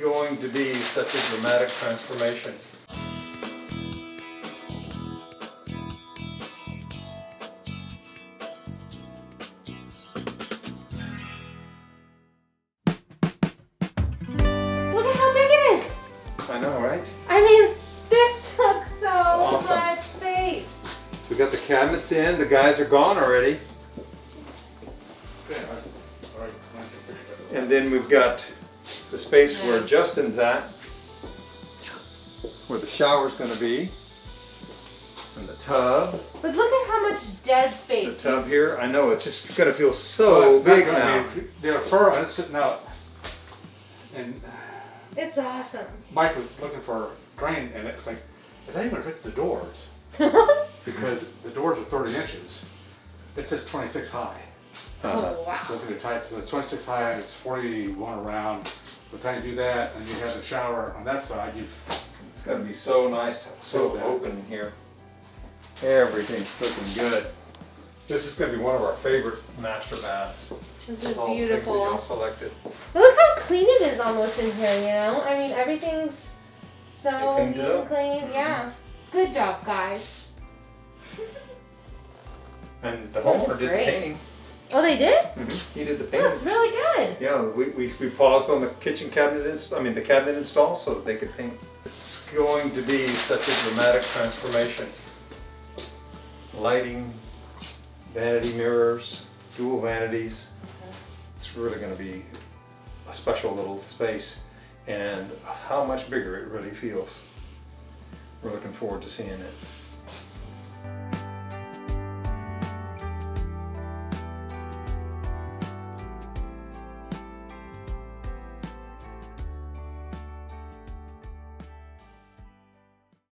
going to be such a dramatic transformation. Look at how big it is! I know, right? I mean, this took so much space. We got the cabinets in, the guys are gone already. And then we've got the space where Justin's at, where the shower's going to be, and the tub. But look at how much dead space. The tub here, I know, it's just going to feel so big now. They're fur on it sitting out. And it's awesome. Mike was looking for a drain, and it's like, is that even fit the doors? Because the doors are 30 inches. It says 26 high. Oh, wow. Those are the types. So 26 high, it's 41 around. By the time you do that, and you have the shower on that side, it's got to be so nice, so open here. Everything's looking good. This is going to be one of our favorite master baths. This is beautiful. Things that y'all selected. But look how clean it is almost in here, you know? I mean, everything's so clean. Mm-hmm. Yeah. Good job, guys. And the homeowner did the painting. Oh, they did? Mm-hmm. He did the painting. That's really good. Yeah, we paused on the kitchen cabinet, the cabinet install, so that they could paint. It's going to be such a dramatic transformation. Lighting, vanity mirrors, dual vanities. It's really going to be a special little space, and how much bigger it really feels. We're looking forward to seeing it.